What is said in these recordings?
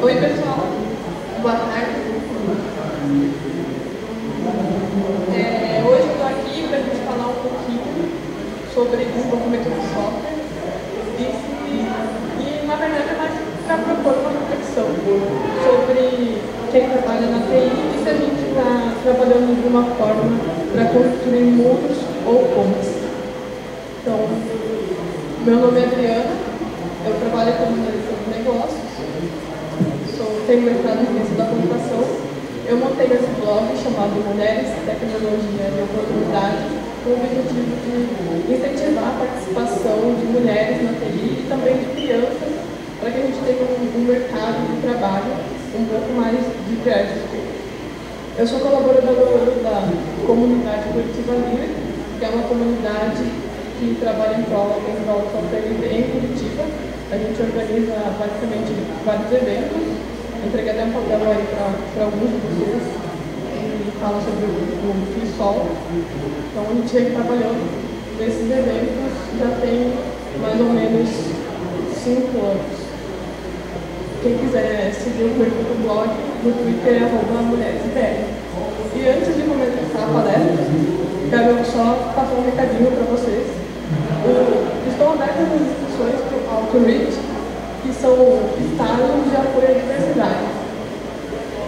Oi, pessoal. Boa tarde. Hoje eu estou aqui para a gente falar um pouquinho sobre desenvolvimento de software e na verdade, é mais para propor uma reflexão sobre quem trabalha na TI e se a gente está trabalhando de uma forma para construir muros ou pontes. Então, meu nome é Adriana, eu trabalho como analista de negócios, tenho mestrado em ciência da computação. Eu montei esse blog chamado Mulheres, Tecnologia e Oportunidade, com o objetivo de incentivar a participação de mulheres na TI e também de crianças, para que a gente tenha um mercado de trabalho um pouco mais diverso. Eu sou colaboradora da comunidade coletiva Livre, que é uma comunidade que trabalha em prol do software livre em Curitiba. A gente organiza basicamente vários eventos. Entreguei até um papel aí para alguns de vocês que falam sobre o Free Software. Então a gente vem trabalhando nesses eventos já tem mais ou menos 5 anos. Quem quiser seguir o perfil do blog, no Twitter é @mulheres.br. E antes de começar a palestra, quero só passar um recadinho para vocês. Estão abertas as inscrições para o Outreach, que são estágios de apoio à diversidade.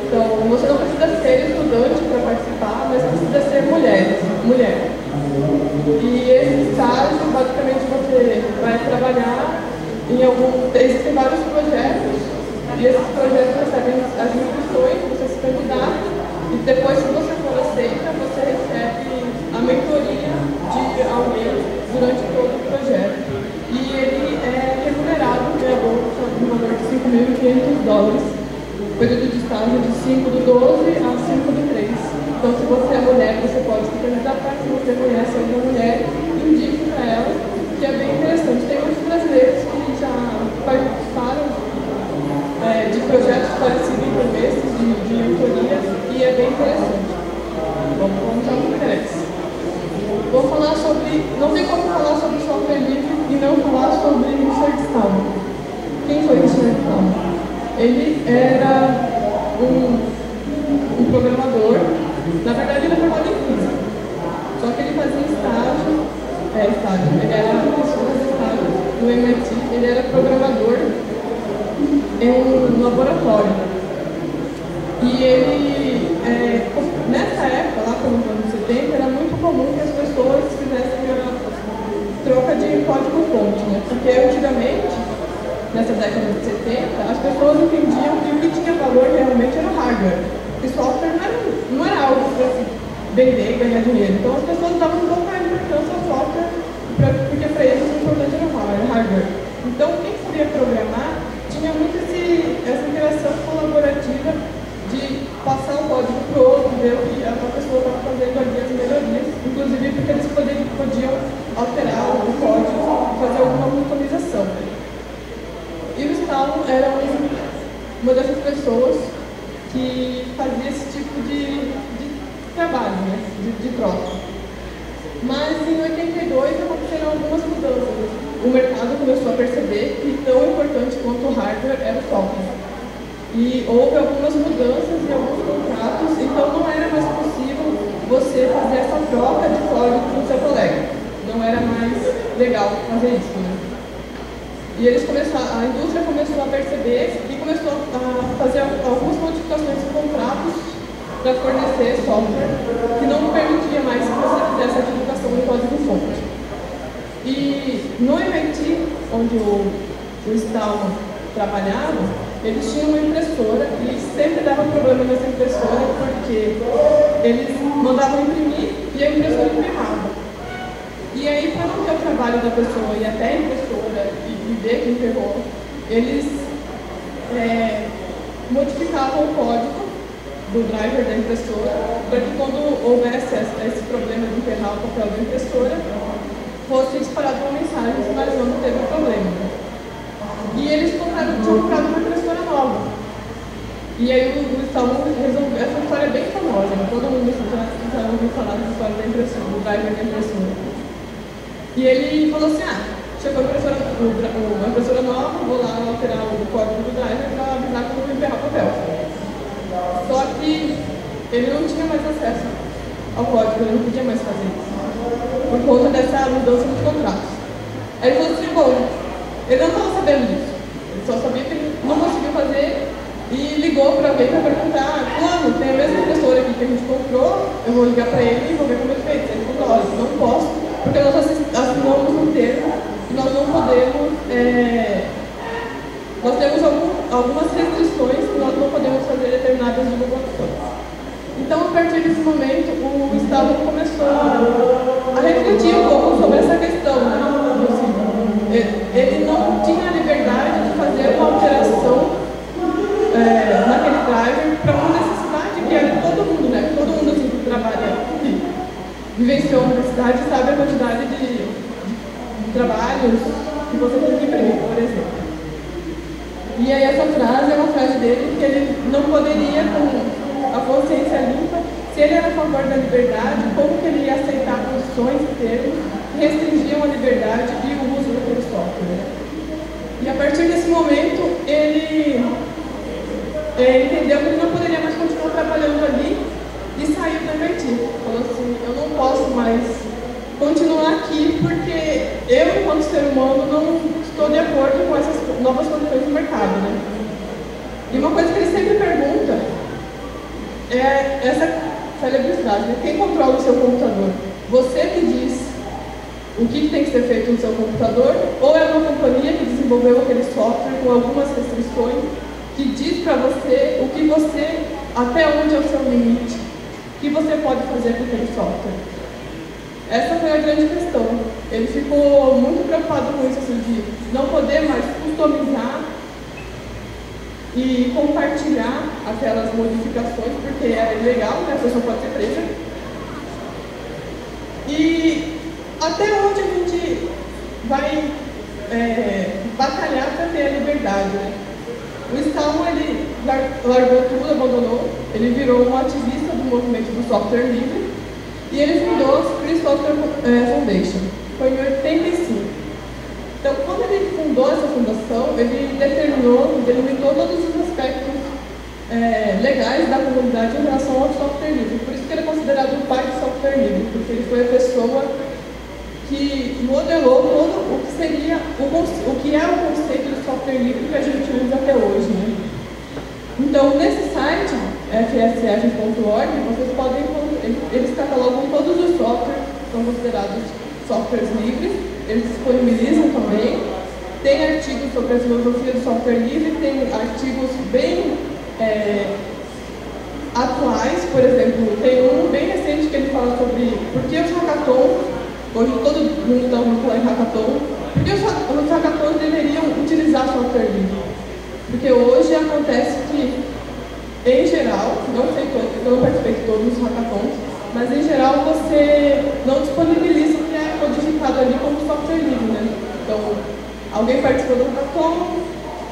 Então, você não precisa ser estudante para participar, mas precisa ser mulher. E esse estágio, basicamente, você vai trabalhar em algum... Existem vários projetos, e esses projetos recebem as inscrições, você se candidata, e depois, se você for aceita, você recebe a mentoria de alguém durante todo o projeto. E ele é remunerado, né, no valor de $5.500, o período de estágio de 5 do 12 a 5 do 3. Então, se você é mulher, você pode se candidatar. Se você conhece alguma mulher, indique para ela, que é bem interessante. Tem muitos brasileiros que já participaram de projetos parecidos com esses, de mentorias, e é bem interessante. Bom, vamos ao que interessa. Vou falar sobre... Não tem como falar sobre software livre e não falar sobre Richard Stallman. Quem foi Richard Stallman? Ele era um programador. Na verdade, ele trabalhava em física. Só que ele fazia estágio... Ele era professor de estágio no MIT. Ele era programador em um laboratório. E ele... nessa época, lá pelos anos 70, era muito comum que as pessoas fizessem a troca de código-fonte, né? Porque antigamente, nessa década de 70, as pessoas entendiam que o que tinha valor realmente era o hardware. E software não era algo para se vender e ganhar dinheiro. Então as pessoas davam um pouco mais de importância ao software, porque para eles o importante era o hardware. Então quem sabia programar tinha muito essa interação colaborativa de passar o código para o outro, ver o que a pessoa estava fazendo ali, as melhorias, inclusive porque eles podiam alterar o código, fazer alguma customização. E o Stallman era uma dessas pessoas que fazia esse tipo de trabalho, né? de troca. Mas em 82 aconteceram algumas mudanças. O mercado começou a perceber que tão importante quanto o hardware era o software. E houve algumas mudanças em alguns contratos, então não era mais possível você fazer essa troca de código com o seu colega. Não era mais legal fazer isso, né? E eles a indústria começou a perceber e começou a fazer algumas modificações de contratos para fornecer software que não permitia mais que você fizesse a divulgação do código-fonte. E no MIT, onde o Stallman trabalhava, eles tinham uma impressora e sempre dava problema nessa impressora porque eles mandavam imprimir e a impressora imprimava. E aí, para não ter o trabalho da pessoa e até a impressora e ver quem pegou, eles modificavam o código do driver da impressora para que quando houvesse esse problema de emperrar o papel da impressora, fosse disparado uma mensagem, mas não teve problema. E eles tinham comprado uma impressora nova. E aí o Stallman resolveu... Essa história é bem famosa, né? Todo mundo já ouviu falar dessa história da impressora, do driver da impressora. E ele falou assim, chegou a impressora nova, vou lá alterar o código do driver para avisar quando eu ele não tinha mais acesso ao código, ele não podia mais fazer isso, por conta dessa mudança dos contratos. Aí ele falou assim, bom, ele não estava sabendo disso, ele só sabia que ele não conseguiu fazer e ligou para alguém para perguntar, claro, tem a mesma impressora aqui que a gente comprou, eu vou ligar para ele e vou ver como ele fez. Ele falou, olha, não posso, porque nós assinamos um termo e nós não podemos, nós temos algumas restrições que nós não podemos fazer determinadas divulgações. Então, a partir desse momento, o Estado começou a refletir um pouco sobre essa questão, né? Assim, ele não tinha a liberdade de fazer uma alteração naquele driver para uma necessidade que era de todo mundo, né? Todo mundo assim, que trabalha, que vivenciou a universidade, sabe a quantidade de trabalhos que você tem que imprimir, por exemplo. E aí essa frase é uma frase dele, que ele não poderia, com a consciência limpa, se ele era a favor da liberdade, como que ele ia aceitar condições e termos que restringiam a liberdade e o uso daquele software. Né? E a partir desse momento, ele entendeu que ele não poderia mais continuar trabalhando ali e saiu da vertigo. Falou assim, eu não posso mais continuar aqui porque eu, enquanto ser humano, não estou de acordo com essas novas condições do mercado, né? E uma coisa que ele sempre pergunta é essa celebridade, né? Quem controla o seu computador? Você que diz o que tem que ser feito no seu computador, ou é uma companhia que desenvolveu aquele software com algumas restrições que diz para você o que você, até onde é o seu limite, que você pode fazer com aquele software? Essa foi a grande questão. Ele ficou muito preocupado com isso, assim, de não poder mais customizar e compartilhar aquelas modificações, porque era ilegal, né? A pessoa pode ser presa. E até onde a gente vai batalhar para ter a liberdade, né? O Stallman, ele largou tudo, abandonou, ele virou um ativista do movimento do software livre. E ele fundou a Free Software Foundation, foi em 85. Então, quando ele fundou essa fundação, ele delimitou todos os aspectos legais da comunidade em relação ao software livre. Por isso que ele é considerado o pai do software livre, porque ele foi a pessoa que modelou todo o que seria o que é o conceito do software livre que a gente usa até hoje. Né? Então, nesse site, fsf.org, vocês podem encontrar. Eles catalogam todos os softwares que são considerados softwares livres, eles disponibilizam também, tem artigos sobre a filosofia do software livre, tem artigos bem atuais, por exemplo, tem um bem recente que ele fala sobre por que os hackathons, hoje todo mundo está falando em hackathon, por que os hackathons deveriam utilizar software livre, porque hoje acontece que, em geral, não sei todos, eu não participei de todos os hackathons, mas em geral você não disponibiliza o que é codificado ali como software livre, né? Então, alguém participou do hackathon,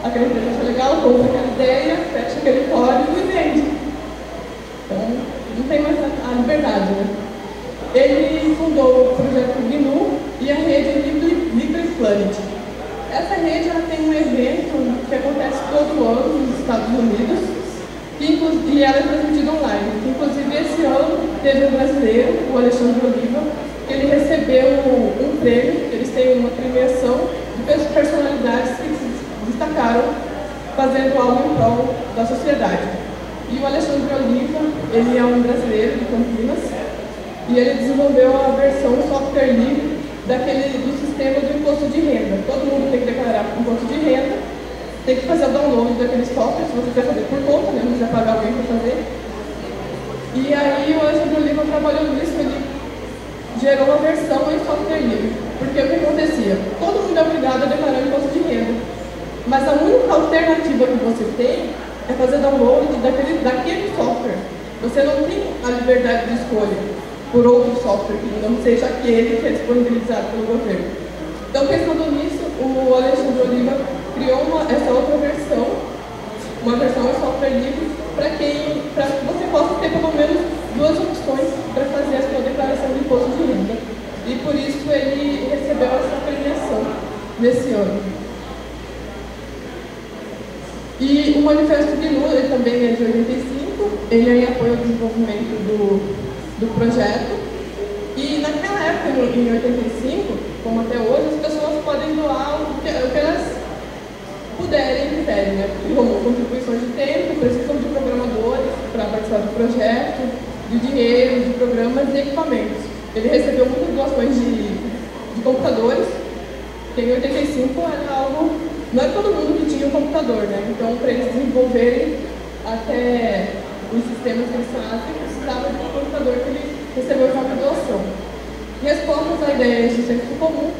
aquela empresa acha legal, compra aquela ideia, fecha aquele código e vende. Então, não tem mais a liberdade, né? Ele fundou o projeto GNU e a rede LibrePlanet. Essa rede ela tem um evento que acontece todo ano nos Estados Unidos, e ela é transmitida online. Inclusive, esse ano teve um brasileiro, o Alexandre Oliva, que ele recebeu um prêmio, eles têm uma premiação de personalidades que se destacaram fazendo algo em prol da sociedade. E o Alexandre Oliva, ele é um brasileiro de Campinas, e ele desenvolveu a versão software livre do sistema do imposto de renda. Todo mundo tem que declarar imposto de renda, tem que fazer o download daquele software, se você quiser fazer por conta, né? Não precisa pagar alguém para fazer. E aí o Alexandre Oliva trabalhou nisso, ele gerou uma versão em software livre. Porque o que acontecia? Todo mundo é obrigado a declarar imposto de renda. Mas a única alternativa que você tem é fazer download daquele software. Você não tem a liberdade de escolha por outro software que não seja aquele que é disponibilizado pelo governo. Então, pensando nisso, o Alexandre Oliva criou essa outra versão, uma versão em software livre, para que você possa ter pelo menos duas opções para fazer a sua declaração de imposto de renda. E por isso ele recebeu essa premiação nesse ano. E o Manifesto GNU, ele também é de 85, ele aí apoia o desenvolvimento do projeto. E naquela época, em 85, como até hoje, as pessoas podem doar o que elas puderem e quiserem, né? Como contribuições de tempo, precisam de programadores para participar do projeto, de dinheiro, de programas e equipamentos. Ele recebeu muitas doações de computadores, porque em 85 era algo... Não era todo mundo que tinha um computador, né? Então, para eles desenvolverem até os sistemas que eles fazem, precisava de um computador que eles recebeu uma doação. Respostas à ideia de senso comum.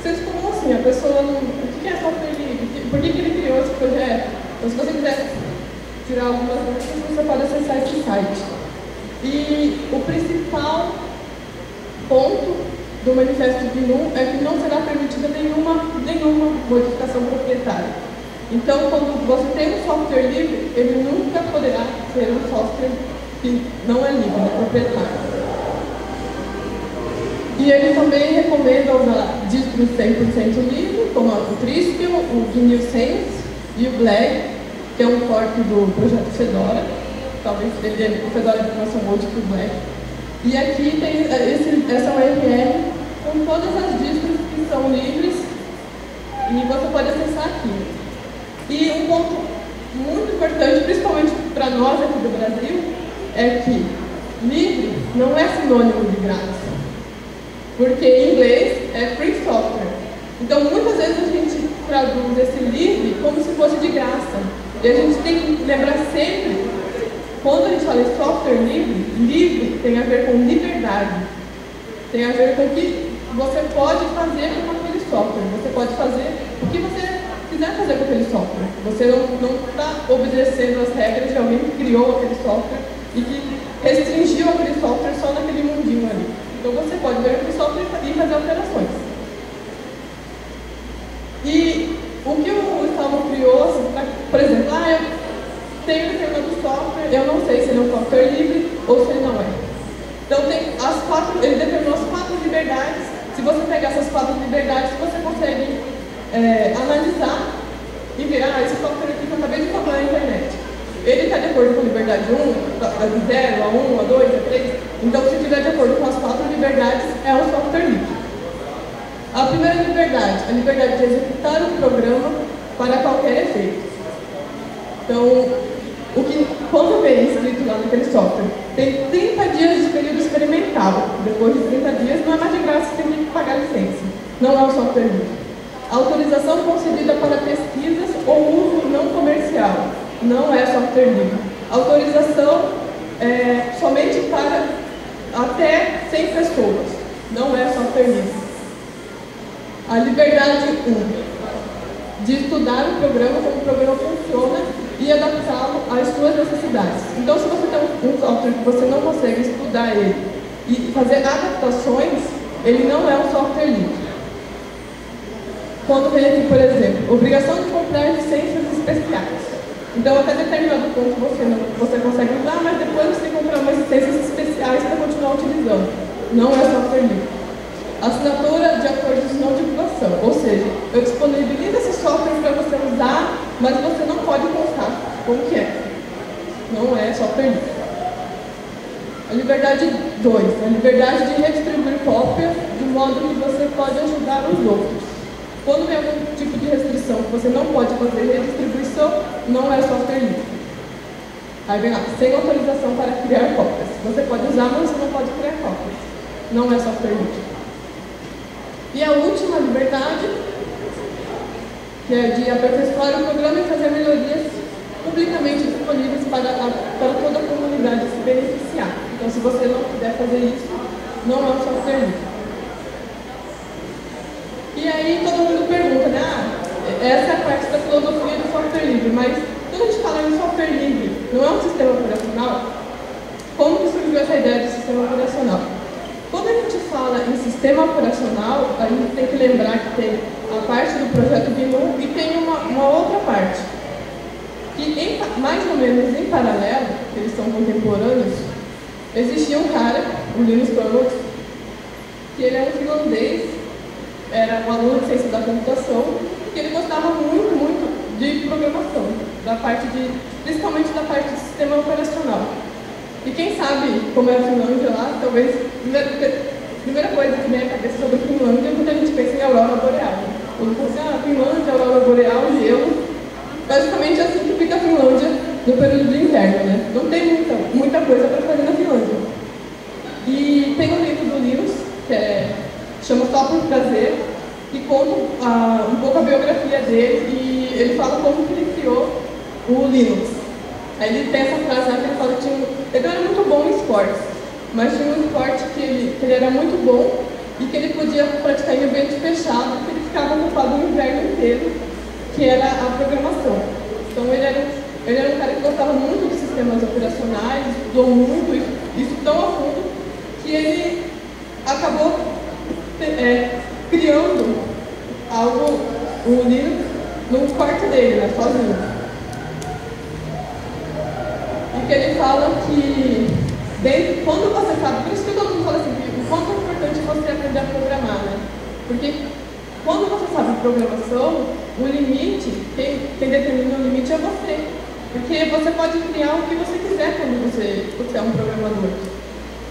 Senso comum, assim, a pessoa não... O que é software livre? Por que ele criou esse projeto? Então, se você quiser tirar algumas notas, você pode acessar esse site. E o principal ponto do manifesto GNU é que não será permitida nenhuma modificação proprietária. Então, quando você tem um software livre, ele nunca poderá ser um software que não é livre, é proprietário. E ele também recomenda usar discos 100% livre, como o Trisquel, o GNU Sense e o Black, que é um fork do projeto Fedora. Talvez ele, o Fedora de informação outro que o Black. E aqui tem essa URL com todas as distros que são livres e você pode acessar aqui. E um ponto muito importante, principalmente para nós aqui do Brasil, é que livre não é sinônimo de graça. Porque em inglês é free software. Então muitas vezes a gente traduz esse livre como se fosse de graça. E a gente tem que lembrar sempre, quando a gente fala de software livre, livre tem a ver com liberdade. Tem a ver com o que você pode fazer com aquele software. Você pode fazer o que você quiser fazer com aquele software. Você não está obedecendo as regras de alguém que criou aquele software e que restringiu aquele software só naquele mundinho ali. Então você pode ver o software e fazer alterações. E o que o Stallman criou, por exemplo, eu tenho determinado software, eu não sei se ele é um software livre ou se ele não é. Então tem ele determinou as 4 liberdades. Se você pegar essas 4 liberdades, você consegue analisar e ver, esse software aqui que eu acabei de comprar na internet. Ele está de acordo com a liberdade 1, 0, a 1, a 2, a 3. Então, se estiver de acordo com as 4 liberdades, é um software livre. A primeira liberdade, a liberdade de executar um programa para qualquer efeito. Então, quando vem escrito lá naquele software, tem 30 dias de período experimental. Depois de 30 dias, não é mais de graça, você tem que pagar licença. Não é um software livre. Autorização concedida para pesquisas ou uso não comercial. Não é software livre. Autorização somente para até 100 pessoas. Não é software livre. A liberdade 1 de estudar o programa, como o programa funciona e adaptá-lo às suas necessidades. Então, se você tem um software que você não consegue estudar ele e fazer adaptações, ele não é um software livre. Quando vem aqui, por exemplo, obrigação de comprar licenças especiais. Então, até determinado ponto você consegue usar, mas depois você tem que comprar umas licenças especiais para continuar utilizando. Não é software livre. Assinatura de acordos de não divulgação. Ou seja, eu disponibilizo esse software para você usar, mas você não pode contar como que é. Não é software livre. A liberdade 2. A liberdade de redistribuir cópias de modo que você pode ajudar os outros. Quando vem algum tipo de restrição que você não pode fazer redistribuição, não é software livre. Aí vem lá, sem autorização para criar cópias. Você pode usar, mas você não pode criar cópias. Não é software livre. E a última liberdade, que é de aperfeiçoar o programa e fazer melhorias publicamente disponíveis para toda a comunidade se beneficiar. Então, se você não puder fazer isso, não é um software livre. E aí todo mundo pergunta, né? Essa é a parte da filosofia do software livre, mas quando a gente fala em software livre, não é um sistema operacional? Como que surgiu essa ideia de sistema operacional? Quando a gente fala em sistema operacional, a gente tem que lembrar que tem a parte do projeto GNU e tem uma outra parte. Que mais ou menos em paralelo, eles são contemporâneos, existia um cara, o Ian Murdoch, que ele era um finlandês, era um aluno de ciência da computação, que ele gostava muito de programação, da parte de principalmente da parte do sistema operacional. E quem sabe como é a Finlândia lá, talvez a primeira coisa que vem à cabeça sobre a Finlândia é quando a gente pensa em aurora boreal. Quando pensa assim, ah, Finlândia, aurora boreal, gelo, basicamente é assim que fica a Finlândia no período de inverno, né? Não tem muita coisa para fazer na Finlândia. E tem um livro do Linus, que chama Só por Prazer, e conta um pouco a biografia dele, e ele fala como que ele criou o Linux. Aí ele tem essa frase, né, que ele fala que ele não era muito bom em esportes, mas tinha um esporte que ele era muito bom e que ele podia praticar em ambiente fechado, que ele ficava ocupado o inverno inteiro, que era a programação. Então ele era um cara que gostava muito dos sistemas operacionais, estudou muito, isso tão a fundo, que ele acabou criando algo, o Linux, no quarto dele, né, sozinho. E que ele fala que, quando você sabe, por isso que todo mundo fala assim, o quanto é importante você aprender a programar, né? Porque quando você sabe programação, o limite, quem determina o limite é você. Porque você pode criar o que você quiser quando você é um programador.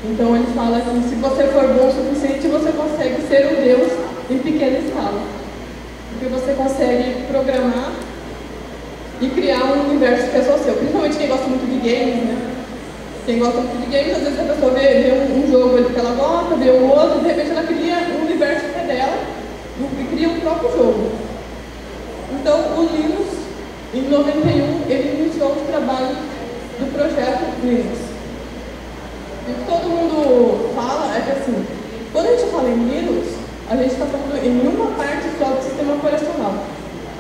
Então ele fala assim, se você for bom o suficiente, você consegue ser um deus em pequena escala. Porque você consegue programar e criar um universo que é só seu. Principalmente quem gosta muito de games, né? Quem gosta muito de games, às vezes a pessoa vê um jogo que ela gosta, vê o outro, de repente ela cria um universo que é dela e cria um próprio jogo. Então o Linus, em 91, ele iniciou o trabalho do projeto Linux. E o que todo mundo fala é que assim, quando a gente fala em Linux, a gente está falando em uma parte só do sistema operacional.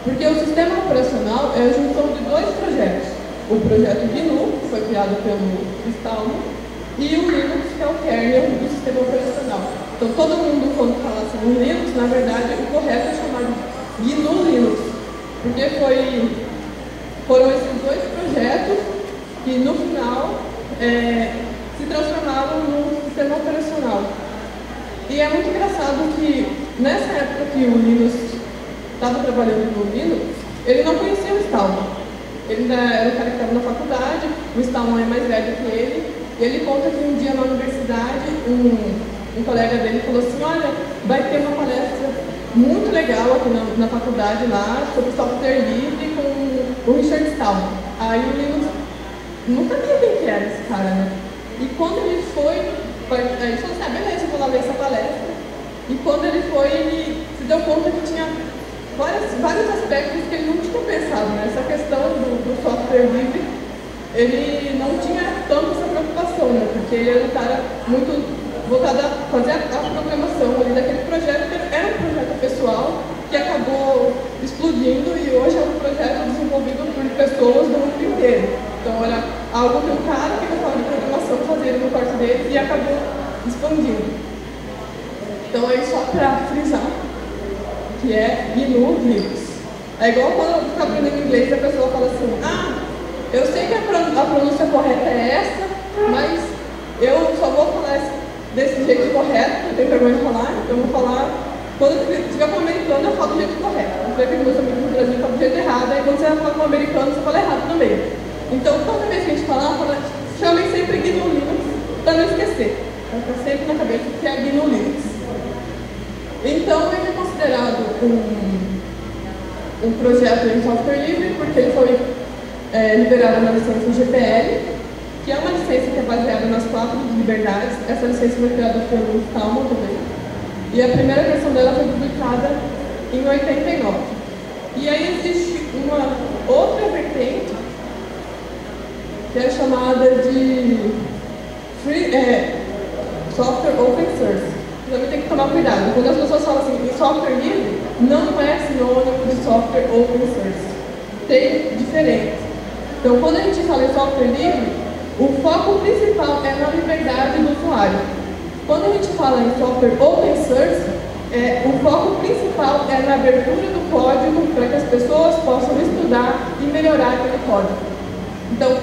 Porque o sistema operacional é a junção de dois projetos. O projeto GNU, que foi criado pelo Stallman, e o Linux, que é o kernel do sistema operacional. Então todo mundo, quando fala assim Linux, na verdade o correto é chamar de GNU Linux. Porque foram esses dois projetos que no final se transformaram no sistema operacional. E é muito engraçado que nessa época que o Linus estava trabalhando no Linux, ele não conhecia o Stallman. Ele ainda era o cara que estava na faculdade, o Stallman é mais velho que ele, e ele conta que um dia na universidade, um colega dele falou assim, olha, vai ter uma palestra muito legal aqui na faculdade lá, sobre software livre com o Richard Stallman. Aí o Linus nunca sabia quem era esse cara, né? E quando ele foi, a gente falou assim, ah, beleza, eu vou lá ver essa palestra. E quando ele foi, ele se deu conta que tinha vários aspectos que ele não tinha pensado, né? Essa questão do software livre, ele não tinha tanto essa preocupação, né? Porque ele era um cara muito voltado a fazer a programação ali daquele projeto, que era um projeto pessoal que acabou explodindo e hoje é um projeto desenvolvido por pessoas do mundo inteiro. Então era algo que o cara que gostava de programação fazia no quarto dele e acabou expandindo. Então é só para frisar que é GNU Linux. É igual quando você está aprendendo inglês e a pessoa fala assim, ah, eu sei que a pronúncia correta é essa, mas eu só vou falar desse jeito correto, eu tenho vergonha de falar, então eu vou falar, quando eu estiver com o americano eu falo do jeito correto, eu sei que meus amigos no Brasil falam do jeito errado, aí quando você fala com o americano você fala errado também. Então toda vez que a gente fala chamem sempre GNU Linux para não esquecer, para ficar sempre na cabeça que é GNU Linux. Então ele é considerado um projeto em software livre porque ele foi liberado na licença GPL, que é uma licença que é baseada nas 4 liberdades. Essa licença foi criada pelo Stallman também. E a primeira versão dela foi publicada em 89. E aí existe uma outra vertente, que é chamada de Free Software Open Source. Também tem que tomar cuidado. Quando as pessoas falam assim, software livre, não é sinônimo de software open source. Tem diferença. Então, quando a gente fala em software livre, o foco principal é na liberdade do usuário. Quando a gente fala em software open source, o foco principal é na abertura do código para que as pessoas possam estudar e melhorar aquele código. Então,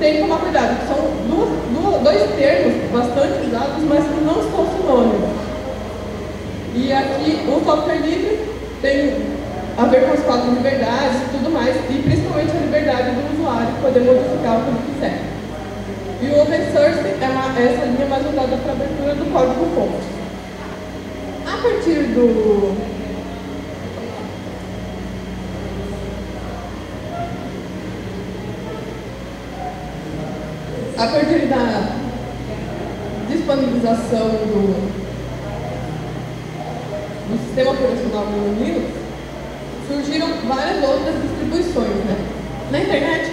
tem que tomar cuidado, são dois termos bastante usados, mas que não são sinônimos. E aqui, o software livre tem a ver com as 4 liberdades e tudo mais, e principalmente a liberdade do usuário. poder modificar como quiser. E o open source é essa linha mais usada para a abertura do código fonte. A partir do... A partir da disponibilização do sistema operacional do Linux, surgiram várias outras distribuições, né? Na internet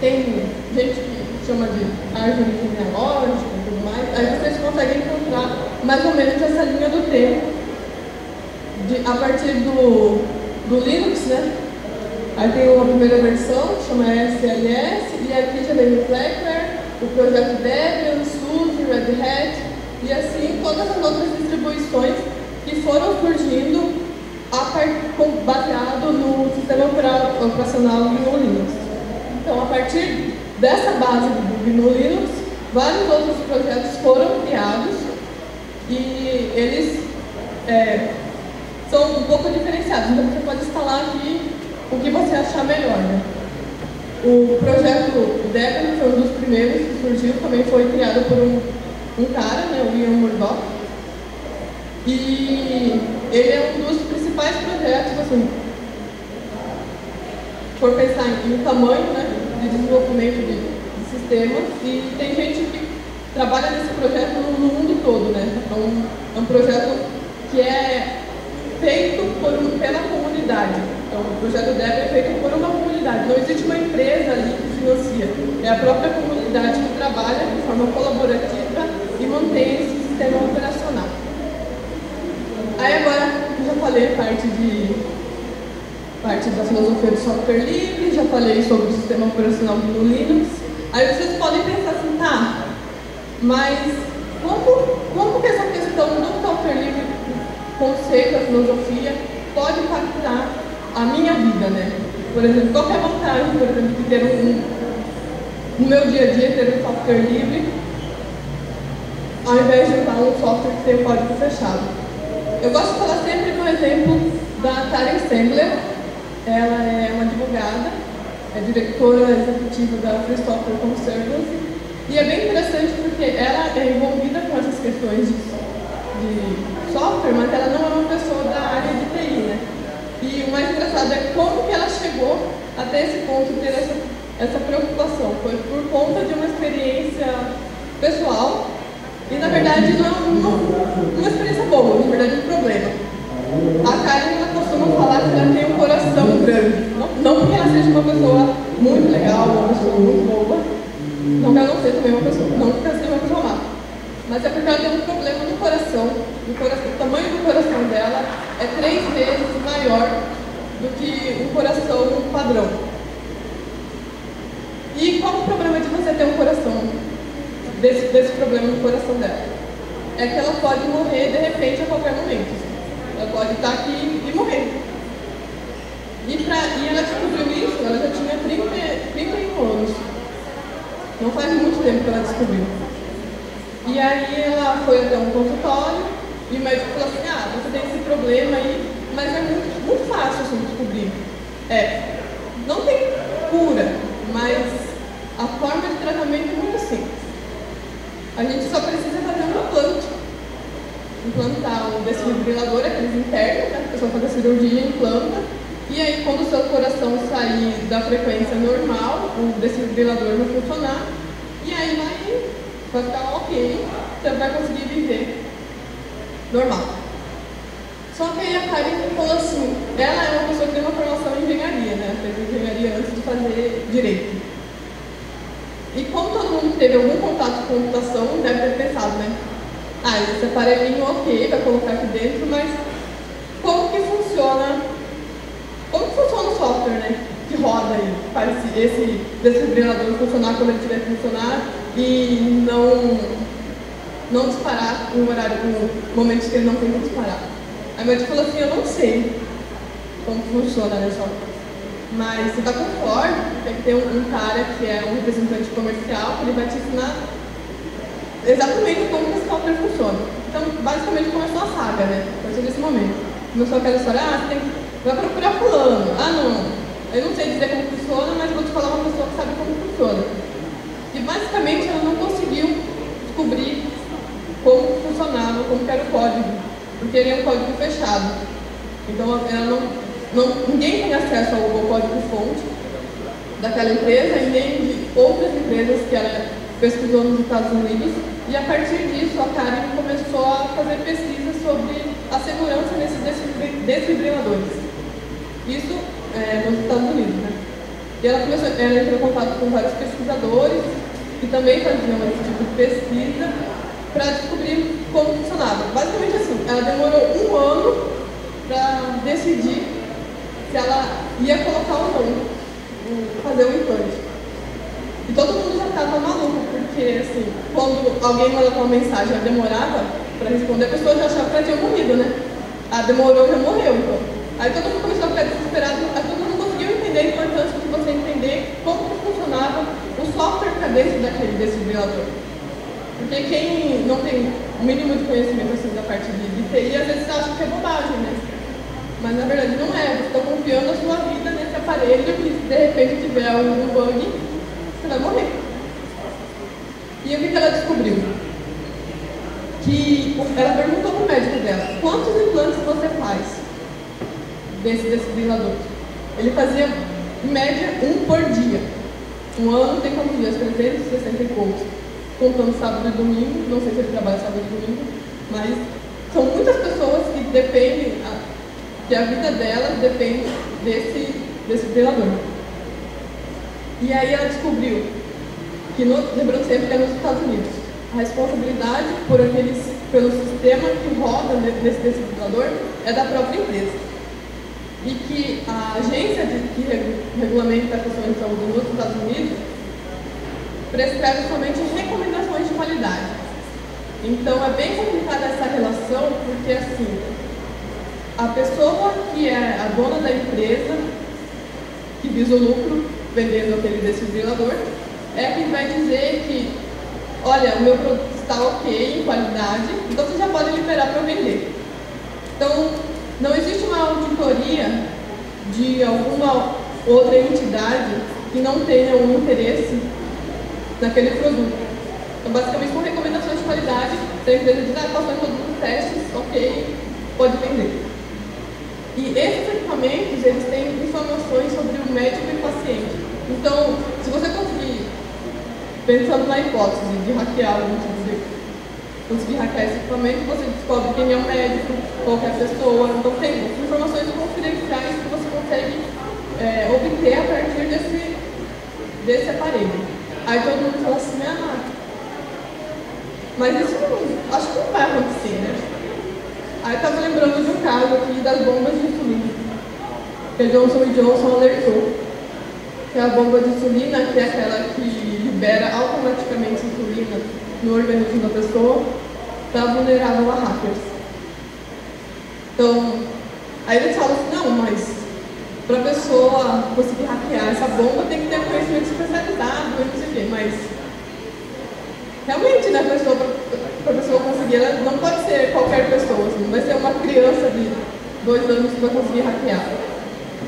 tem gente que chama de árvore genealógica e tudo mais, aí vocês conseguem encontrar mais ou menos essa linha do tempo, a partir do Linux, né? Aí tem uma primeira versão, que chama SLS, e aqui já vem o Blackware, o projeto Debian, SUSE, Red Hat, e assim todas as outras distribuições que foram surgindo baseado no sistema operacional GNU Linux. Então, a partir dessa base do GNU Linux, vários outros projetos foram criados e eles são um pouco diferenciados, então você pode instalar aqui o que você achar melhor, né? O projeto Debian foi um dos primeiros que surgiu, também foi criado por um cara, né, o Ian Murdoch, e ele é um dos principais projetos, assim, por pensar em tamanho, né, de desenvolvimento de sistemas, e tem gente que trabalha nesse projeto no mundo todo, né? Então, é um projeto que é feito pela comunidade. Então, o projeto Debian é feito por uma comunidade, não existe uma empresa ali que financia, é a própria comunidade que trabalha de forma colaborativa e mantém esse sistema operacional. Aí agora, já falei parte da filosofia do software livre, já falei sobre o sistema operacional do Linux. Aí vocês podem pensar assim, tá, mas como que essa questão do software livre, o conceito, a filosofia, pode impactar a minha vida, né? Por exemplo, qual que é a vantagem, por exemplo, de ter no meu dia a dia, ter um software livre, ao invés de usar um software que tem código fechado? Eu gosto de falar sempre do exemplo da Taryn Sandler. Ela é uma advogada, é diretora executiva da Free Software Conservancy, e é bem interessante porque ela é envolvida com essas questões de software, mas ela não é uma pessoa da área de TI, né? E o mais engraçado é como que ela chegou até esse ponto de ter essa preocupação. Foi por conta de uma experiência pessoal e, na verdade, não uma experiência boa, na verdade, um problema. A Karen, ela costuma falar que ela tem um coração grande. Não porque ela seja uma pessoa muito legal, uma pessoa muito boa, não que ela não seja também uma pessoa, não que ela seja uma pessoa má. Mas é porque ela tem um problema no coração, o tamanho do coração dela é 3 vezes maior do que um coração padrão. E qual o problema de você ter um coração, desse problema no coração dela? É que ela pode morrer de repente a qualquer momento. Ela pode estar aqui e morrer. E ela descobriu isso, ela já tinha 31 anos. Não faz muito tempo que ela descobriu. E aí ela foi até um consultório e o médico falou assim, ah, você tem esse problema aí, mas é muito, muito fácil assim, descobrir. Não tem cura, mas a forma de tratamento é muito simples. A gente só precisa fazer um implante. Implantar um desfibrilador, aqueles internos, né? A pessoa faz a cirurgia e implanta. E aí quando o seu coração sair da frequência normal, o desfibrilador vai funcionar. E aí vai ficar ok, você vai conseguir viver normal. Só que aí a Karen falou assim, ela é uma pessoa que tem uma formação em engenharia, né? Fez engenharia antes de fazer direito. E como todo mundo teve algum contato com computação, deve ter pensado, né? Ah, esse aparelhinho ok, vai colocar aqui dentro, mas como que funciona? Como que funciona o software, né? Que roda aí, faz esse desfibrilador funcionar quando ele tiver que funcionar e não disparar no horário, no momento que ele não tem que disparar. Aí o médico falou assim, eu não sei como funciona, né, só. Mas você tá com Ford, tem que ter um cara que é um representante comercial, que ele vai te ensinar exatamente como esse software funciona. Então, basicamente, começou a saga, né, a partir desse momento. Começou aquela história, ah, você tem que... vai procurar fulano, ah, não. Eu não sei dizer como funciona, mas vou te falar uma pessoa que sabe como funciona. E basicamente ela não conseguiu descobrir como funcionava, como que era o código, porque ele é um código fechado. Então ela ninguém tem acesso ao código fonte daquela empresa e nem de outras empresas que ela pesquisou nos Estados Unidos. E a partir disso a Taryn começou a fazer pesquisa sobre a segurança nesses desfibriladores. Isso nos Estados Unidos, né? E ela entrou em contato com vários pesquisadores que também faziam esse tipo de pesquisa para descobrir como funcionava. Basicamente assim, ela demorou um ano para decidir se ela ia colocar ou não, fazer o implante. E todo mundo já estava maluco, porque assim, quando alguém mandava uma mensagem, ela demorava para responder, a pessoa já achava que ela tinha morrido, né? Ela demorou, já morreu, então. Aí todo mundo começou a ficar desesperado, aí todo mundo conseguiu entender a importância de você entender como funcionava o software que está dentro daquele desfibrilador. Porque quem não tem o mínimo de conhecimento assim, da parte de TI, às vezes acha que é bobagem, né? Mas na verdade não é, você está confiando a sua vida nesse aparelho que se de repente tiver algum bug, você vai morrer. E o que ela descobriu? Que ela perguntou para o médico dela, quantos implantes você faz? Desse desfibrilador. Ele fazia, em média, um por dia. Um ano tem quantos dias? 360 e poucos. Contando sábado e domingo, não sei se ele trabalha sábado e domingo, mas são muitas pessoas que dependem, que a vida delas depende desse desfibrilador. E aí ela descobriu que, lembrando sempre que é nos Estados Unidos, a responsabilidade por pelo sistema que roda desse desfibrilador é da própria empresa. E que a agência que regulamenta a questão de saúde nos Estados Unidos prescreve somente recomendações de qualidade. Então é bem complicada essa relação, porque assim, a pessoa que é a dona da empresa, que visa o lucro vendendo aquele desfibrilador, é quem vai dizer que, olha, o meu produto está ok, em qualidade, então você já pode liberar para vender. Então, não existe uma auditoria de alguma outra entidade que não tenha um interesse naquele produto. Então, basicamente, com recomendações de qualidade, a empresa diz, passou em todos os testes, ok, pode vender. E esses equipamentos, eles têm informações sobre o médico e o paciente. Então, se você conseguir, pensando na hipótese de hackear algum tipo de conseguir hackear esse equipamento, você descobre quem é o médico, qualquer pessoa, então tem informações confidenciais que você consegue obter a partir desse aparelho. Aí todo mundo fala assim, mas isso acho que não vai acontecer, né? Aí eu estava lembrando de um caso aqui das bombas de insulina, que a Johnson & Johnson alertou, que é a bomba de insulina, que é aquela que libera automaticamente insulina no organismo da pessoa, está vulnerável a hackers. Então, aí eles falam assim, não, mas para a pessoa conseguir hackear essa bomba tem que ter um conhecimento especializado, não sei o quê, mas realmente, né, para a pessoa conseguir, ela não pode ser qualquer pessoa, assim, não vai ser uma criança de 2 anos que vai conseguir hackear.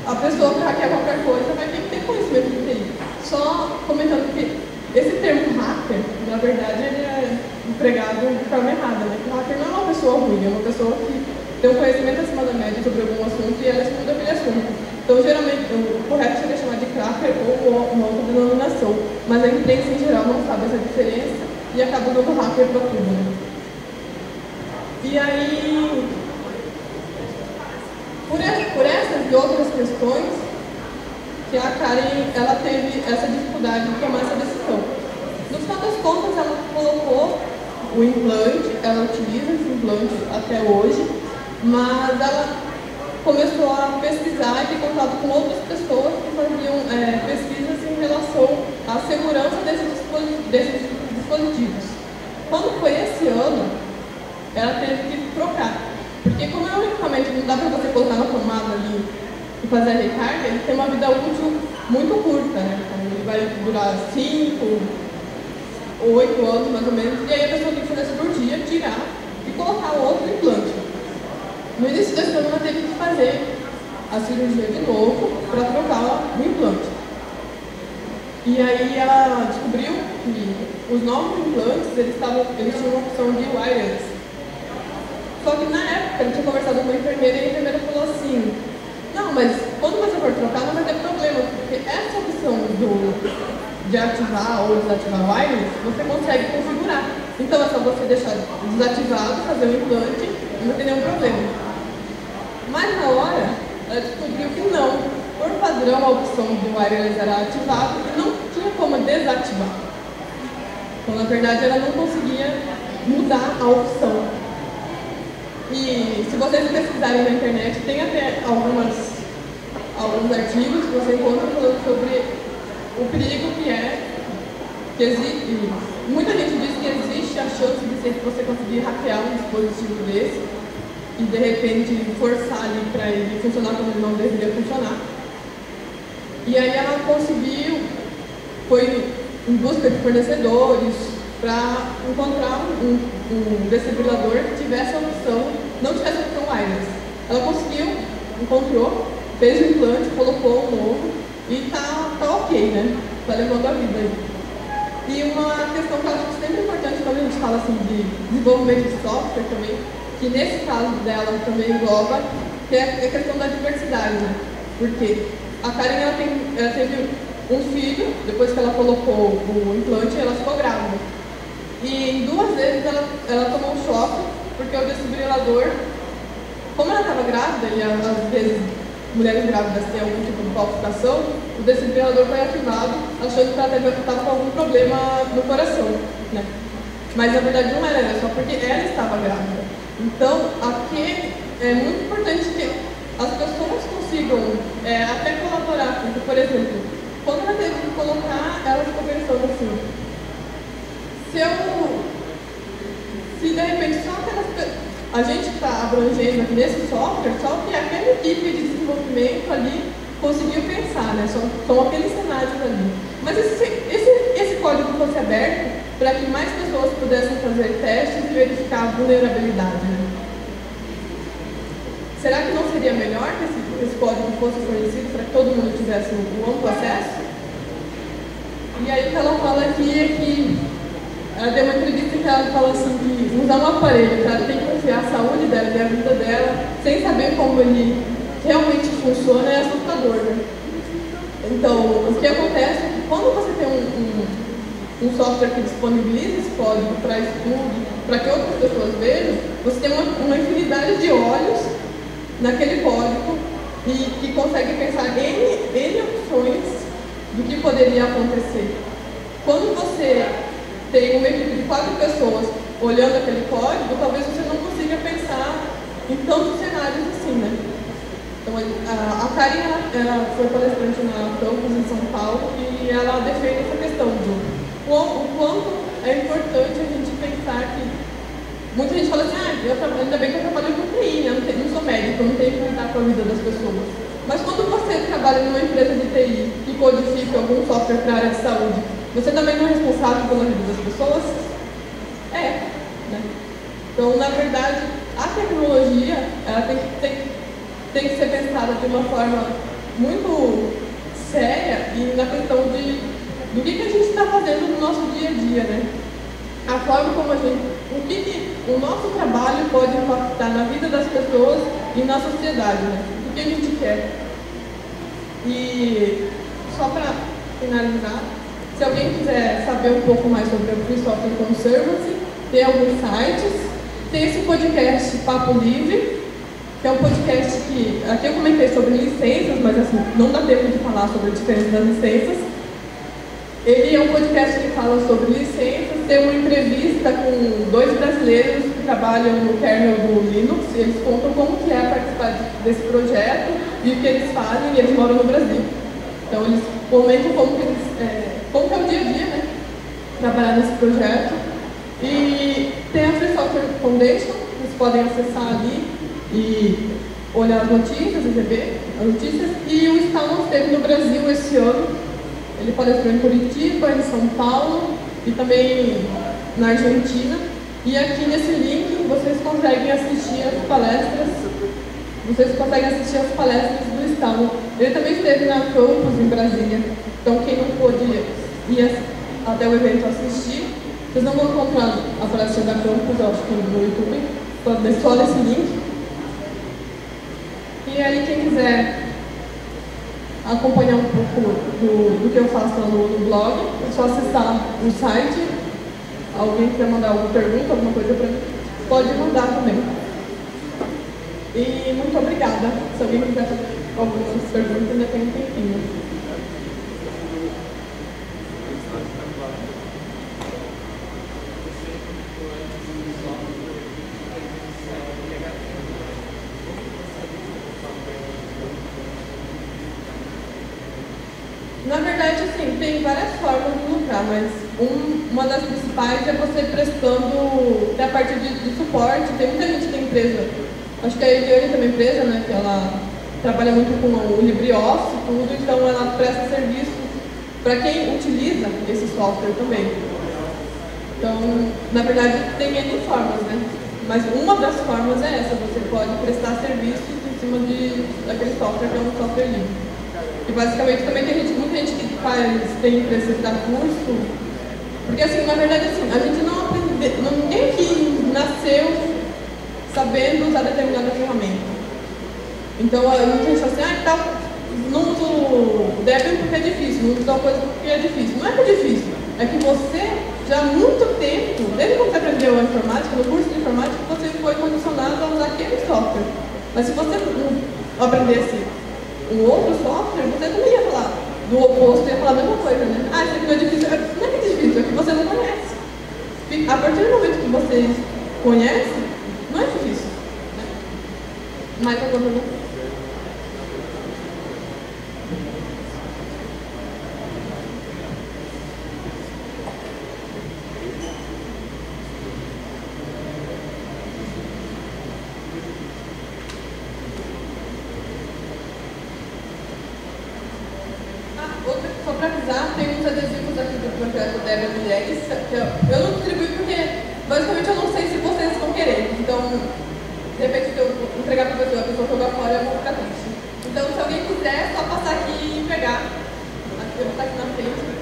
A pessoa que hackear qualquer coisa vai ter que ter conhecimento de TI. Só comentando que esse termo hacker, na verdade, ele é empregado de forma errada, né? O hacker não é uma pessoa ruim, é uma pessoa que tem um conhecimento acima da média sobre algum assunto e ela estuda aquele assunto. Então, geralmente, o correto seria chamar de cracker ou uma outra denominação, mas a imprensa, em geral, não sabe essa diferença e acaba dando hacker para tudo, né? E aí, por essas e outras questões, que a Taryn, ela teve essa dificuldade de tomar essa decisão. No final das contas, ela colocou o implante, ela utiliza esse implante até hoje, mas ela começou a pesquisar e ter contato com outras pessoas que faziam pesquisas em relação à segurança desses dispositivos. Quando foi esse ano, ela teve que trocar, porque como é um equipamento não dá para você colocar na tomada ali, e fazer a recarga, ele tem uma vida útil muito curta, né? Então, ele vai durar 5 ou 8 anos, mais ou menos, e aí a pessoa tem que fazer a cirurgia, tirar e colocar outro implante. No início desse ano, ela teve que fazer a cirurgia de novo para trocar o implante. E aí ela descobriu que os novos implantes, eles tinham uma opção de wireless. Só que na época eu tinha conversado com uma enfermeira e a enfermeira falou assim: não, mas quando você for trocar não vai ter problema, porque essa opção de ativar ou desativar o wireless, você consegue configurar. Então é só você deixar desativado, fazer o implante e não tem nenhum problema. Mas na hora, ela descobriu que não. Por padrão, a opção do wireless era ativada e não tinha como desativar. Então, na verdade, ela não conseguia mudar a opção. E se vocês pesquisarem na internet, tem até alguns artigos que você encontra falando sobre o perigo que é. Muita gente diz que existe a chance de você conseguir hackear um dispositivo desse e, de repente, forçar ali para ele funcionar como ele não deveria funcionar. E aí ela conseguiu, foi em busca de fornecedores para encontrar um desfibrilador que tivesse a opção, não tivesse a opção wireless. Ela conseguiu, encontrou, fez o implante, colocou um novo e tá ok, né? Tá levando a vida aí. E uma questão que eu acho sempre importante quando a gente fala assim de desenvolvimento de software também, que nesse caso dela também engloba, que é a questão da diversidade, né? Porque a Taryn ela teve um filho, depois que ela colocou o implante, ela ficou grávida. E em duas vezes ela tomou um choque, porque o desfibrilador, como ela estava grávida, e às vezes mulheres grávidas têm algum tipo de palpitação, o desfibrilador foi ativado, achando que ela estava com algum problema no coração, né? Mas na verdade não era, só porque ela estava grávida. Então, aqui é muito importante que as pessoas consigam até colaborar, porque, por exemplo, quando ela teve que colocar, ela ficou pensando assim: se de repente só aquelas pessoas, a gente está abrangendo aqui nesse software, só que aquela equipe de desenvolvimento ali conseguiu pensar, né? São aqueles cenários ali. Mas esse código fosse aberto para que mais pessoas pudessem fazer testes e verificar a vulnerabilidade, né? Será que não seria melhor que esse código fosse fornecido para que todo mundo tivesse um amplo acesso? E aí o que ela fala aqui é que ela deu uma entrevista que ela fala assim que usar um aparelho, ela tem que confiar a saúde dela e a vida dela, sem saber como ele realmente funciona, é assustador, né? Então, o que acontece é que quando você tem um software que disponibiliza esse código para estudo, para que outras pessoas vejam, você tem uma infinidade de olhos naquele código e que consegue pensar N opções do que poderia acontecer. Quando você tem uma equipe de 4 pessoas olhando aquele código, talvez você não consiga pensar em tantos cenários assim, né? Então, a Taryn ela foi palestrante na Campus em São Paulo e ela defende essa questão do o quanto é importante a gente pensar que muita gente fala assim: ainda bem que eu trabalho com TI, né? Não sou médico, não tenho que contar com a vida das pessoas. Mas quando você trabalha numa empresa de TI que codifica algum software para a área de saúde, você também não é responsável pela vida das pessoas? É, né? Então, na verdade, a tecnologia ela tem que ser pensada de uma forma muito séria e na questão do que a gente está fazendo no nosso dia a dia, né? A forma como a gente... O que o nosso trabalho pode impactar na vida das pessoas e na sociedade, né? O que a gente quer. E só para finalizar, se alguém quiser saber um pouco mais sobre o Free Software Conservancy, tem alguns sites, tem esse podcast Papo Livre, que é um podcast que... Aqui eu comentei sobre licenças, mas assim, não dá tempo de falar sobre a diferença das licenças. Ele é um podcast que fala sobre licenças, tem uma entrevista com 2 brasileiros que trabalham no kernel do Linux, e eles contam como que é participar desse projeto e o que eles fazem, e eles moram no Brasil. Então eles comentam como que é o dia a dia, né, trabalhar nesse projeto. E tem a Free Software Foundation, vocês podem acessar ali e olhar as notícias, receber as notícias. E o Stallman esteve no Brasil esse ano. Ele palestrou em Curitiba, em São Paulo e também na Argentina. E aqui nesse link vocês conseguem assistir as palestras do estavam. Ele também esteve na Campus, em Brasília. Então, quem não pôde ir até o evento assistir, vocês não vão encontrar a palestra da Campus, eu acho que no YouTube. Pode ver só nesse link. E aí, quem quiser acompanhar um pouco do que eu faço no blog, é só acessar o site. Alguém quiser mandar alguma pergunta, alguma coisa para mim, pode mandar também. E muito obrigada. Se alguém quiser fazer algumas perguntas, ainda tem um tempinho. Na verdade, assim, tem várias formas de lucrar, mas uma das principais é você prestando da parte de suporte. Tem muita gente da empresa. Acho que a Eliane também é empresa, né, que ela trabalha muito com o LibreOffice e tudo, então ela presta serviços para quem utiliza esse software também. Então, na verdade, tem N formas, né? Mas uma das formas é essa, você pode prestar serviços em cima daquele software que é um software livre. E basicamente também tem muita gente que faz, tem empresas que dá curso, porque assim, na verdade, assim, a gente não aprende, ninguém que nasceu sabendo usar determinada ferramenta. Então, a gente acha assim, ah, tá, não uso Debian porque é difícil, não uso tal coisa porque é difícil. Não é que é difícil, é que você, já há muito tempo, desde quando você aprendeu a informática, no curso de informática, você foi condicionado a usar aquele software. Mas se você aprendesse um outro software, você também ia falar do oposto, ia falar a mesma coisa, né? Ah, isso aqui não é difícil, não é que é difícil, é que você não conhece. A partir do momento que você conhece, não é difícil, né? Mas agora não. Ah, outra, só para avisar, tem uns adesivos aqui do projeto Debian Mulheres, que eu não distribuí porque basicamente eu não sei se vocês vão querer, então, de repente, se eu entregar para a pessoa jogar fora, eu vou ficar triste. Então, se alguém quiser, é só passar aqui e pegar. Eu vou estar aqui na frente.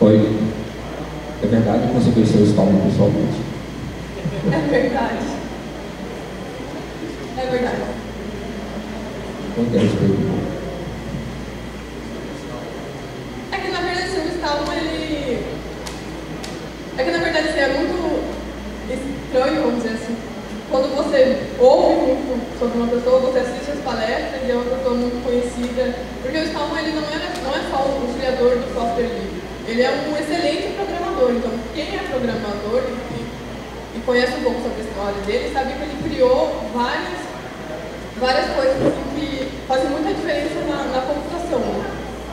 Oi. É verdade que você conheceu o Stallman pessoalmente? É verdade. É verdade. Acontece comigo. É muito estranho, vamos dizer assim, quando você ouve muito sobre uma pessoa, você assiste as palestras e é uma pessoa muito conhecida, porque o Stallman, ele não é só um criador do software livre, ele é um excelente programador. Então, quem é programador e conhece um pouco sobre a história dele, sabe que ele criou várias coisas assim, que fazem muita diferença na computação, né?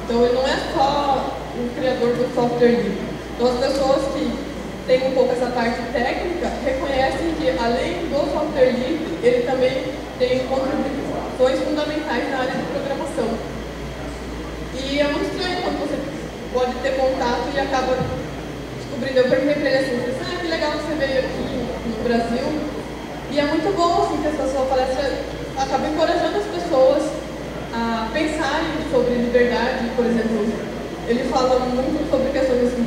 Então, ele não é só um criador do software livre. Então, as pessoas que tem um pouco essa parte técnica, reconhecem que, além do software livre, ele também tem contribuições fundamentais na área de programação. E é muito estranho quando você pode ter contato e acaba descobrindo. Eu perguntei para ele assim, ah, que legal que você veio aqui no Brasil. E é muito bom assim, que essa sua palestra acaba encorajando as pessoas a pensarem sobre liberdade. Por exemplo, ele fala muito sobre questões assim,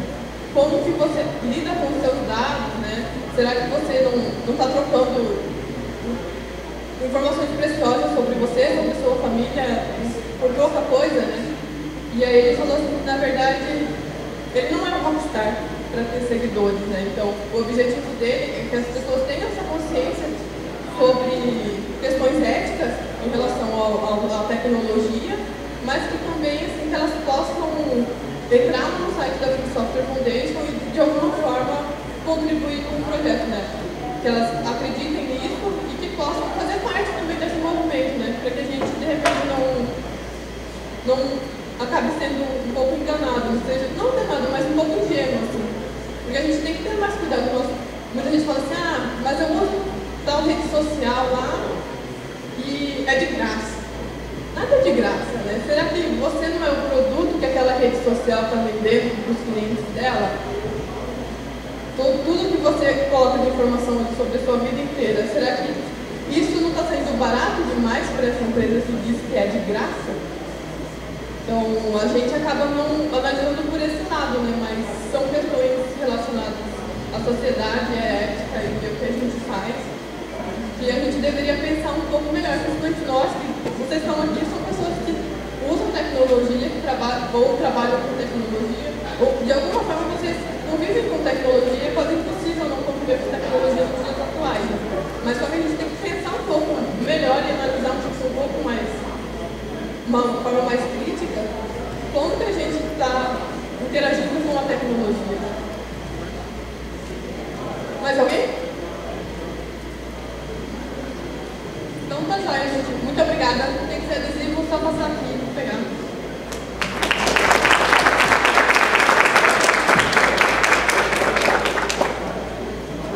como que você lida com os seus dados, né? Será que você não está trocando informações preciosas sobre você, sobre sua família, sobre outra coisa, né? E aí ele falou assim, na verdade, ele não é um rockstar para ter seguidores, né? Então, o objetivo dele é que as pessoas tenham essa consciência sobre questões éticas em relação à tecnologia, mas que também, assim, que elas possam entrar no site da Free Software Foundation e, de alguma forma, contribuir com o projeto, né? Que elas acreditem nisso e que possam fazer parte também desse movimento, né? Para que a gente, de repente, não acabe sendo um pouco enganado, ou seja, não enganado, mas um pouco ingênuo, assim. Porque a gente tem que ter mais cuidado. Muita gente fala assim, ah, mas eu uso tal rede social lá e é de graça. Nada de graça, né? Será que você não é o produto que aquela rede social está vendendo para os clientes dela? Tudo que você coloca de informação sobre a sua vida inteira, será que Isso não está sendo barato demais para essa empresa que diz que é de graça? Então, a gente acaba não analisando por esse lado, né? Mas são questões relacionadas à sociedade, à ética e ao que a gente faz, que a gente deveria pensar um pouco melhor. Principalmente nós, que vocês estão aqui, são pessoas que usam tecnologia, que trabalham, ou trabalham com tecnologia, ou de alguma forma vocês convivem com tecnologia, quase impossível não conviver com tecnologia nos dias atuais. Mas só que a gente tem que pensar um pouco melhor e analisar um pouco mais, uma forma mais crítica, como que a gente está interagindo com a tecnologia. Mais alguém?